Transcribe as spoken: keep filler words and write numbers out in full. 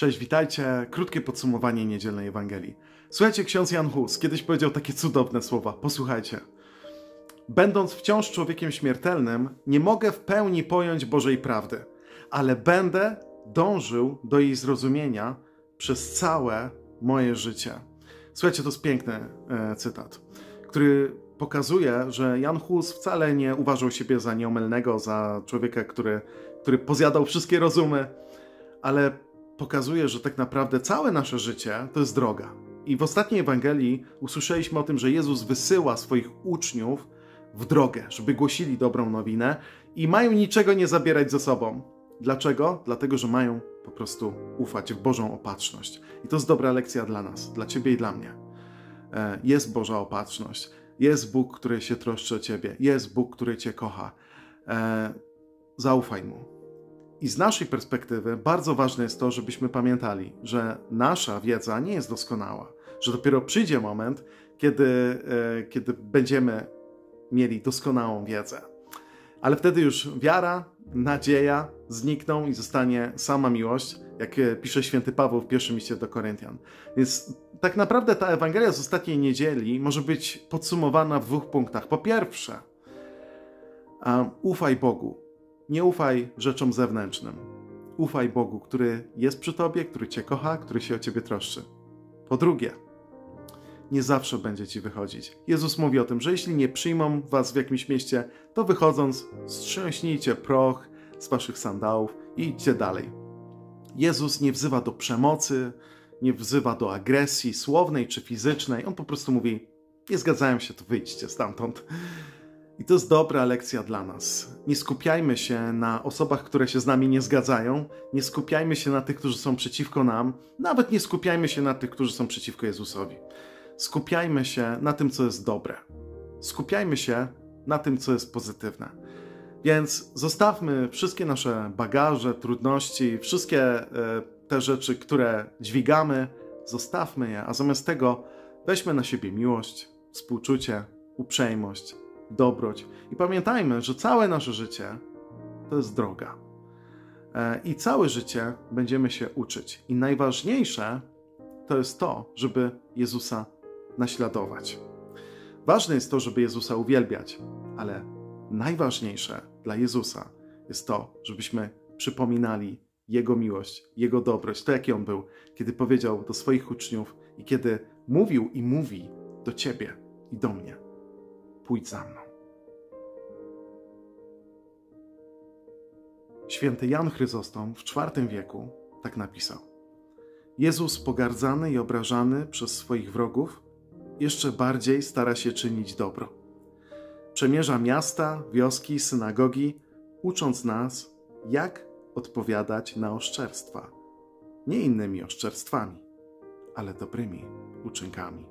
Cześć, witajcie. Krótkie podsumowanie niedzielnej Ewangelii. Słuchajcie, ksiądz Jan Hus kiedyś powiedział takie cudowne słowa. Posłuchajcie. Będąc wciąż człowiekiem śmiertelnym, nie mogę w pełni pojąć Bożej prawdy, ale będę dążył do jej zrozumienia przez całe moje życie. Słuchajcie, to jest piękny e, cytat, który pokazuje, że Jan Hus wcale nie uważał siebie za nieomylnego, za człowieka, który, który pozjadał wszystkie rozumy, ale pokazuje, że tak naprawdę całe nasze życie to jest droga. I w ostatniej Ewangelii usłyszeliśmy o tym, że Jezus wysyła swoich uczniów w drogę, żeby głosili dobrą nowinę i mają niczego nie zabierać ze sobą. Dlaczego? Dlatego, że mają po prostu ufać w Bożą opatrzność. I to jest dobra lekcja dla nas, dla ciebie i dla mnie. Jest Boża opatrzność. Jest Bóg, który się troszczy o ciebie. Jest Bóg, który cię kocha. Zaufaj Mu. I z naszej perspektywy bardzo ważne jest to, żebyśmy pamiętali, że nasza wiedza nie jest doskonała, że dopiero przyjdzie moment, kiedy, kiedy będziemy mieli doskonałą wiedzę. Ale wtedy już wiara, nadzieja znikną i zostanie sama miłość, jak pisze święty Paweł w pierwszym liście do Koryntian. Więc tak naprawdę ta Ewangelia z ostatniej niedzieli może być podsumowana w dwóch punktach. Po pierwsze, um, ufaj Bogu. Nie ufaj rzeczom zewnętrznym. Ufaj Bogu, który jest przy tobie, który cię kocha, który się o ciebie troszczy. Po drugie, nie zawsze będzie ci wychodzić. Jezus mówi o tym, że jeśli nie przyjmą was w jakimś mieście, to wychodząc strząśnijcie proch z waszych sandałów i idźcie dalej. Jezus nie wzywa do przemocy, nie wzywa do agresji słownej czy fizycznej. On po prostu mówi, nie zgadzają się, to wyjdźcie stamtąd. I to jest dobra lekcja dla nas. Nie skupiajmy się na osobach, które się z nami nie zgadzają. Nie skupiajmy się na tych, którzy są przeciwko nam. Nawet nie skupiajmy się na tych, którzy są przeciwko Jezusowi. Skupiajmy się na tym, co jest dobre. Skupiajmy się na tym, co jest pozytywne. Więc zostawmy wszystkie nasze bagaże, trudności, wszystkie te rzeczy, które dźwigamy, zostawmy je, a zamiast tego weźmy na siebie miłość, współczucie, uprzejmość, dobroć. I pamiętajmy, że całe nasze życie to jest droga. I całe życie będziemy się uczyć. I najważniejsze to jest to, żeby Jezusa naśladować. Ważne jest to, żeby Jezusa uwielbiać, ale najważniejsze dla Jezusa jest to, żebyśmy przypominali Jego miłość, Jego dobroć, to jaki On był, kiedy powiedział do swoich uczniów i kiedy mówił i mówi do ciebie i do mnie. Pójdź za mną. Święty Jan Chryzostom w czwartym wieku tak napisał. Jezus pogardzany i obrażany przez swoich wrogów jeszcze bardziej stara się czynić dobro. Przemierza miasta, wioski, synagogi, ucząc nas, jak odpowiadać na oszczerstwa. Nie innymi oszczerstwami, ale dobrymi uczynkami.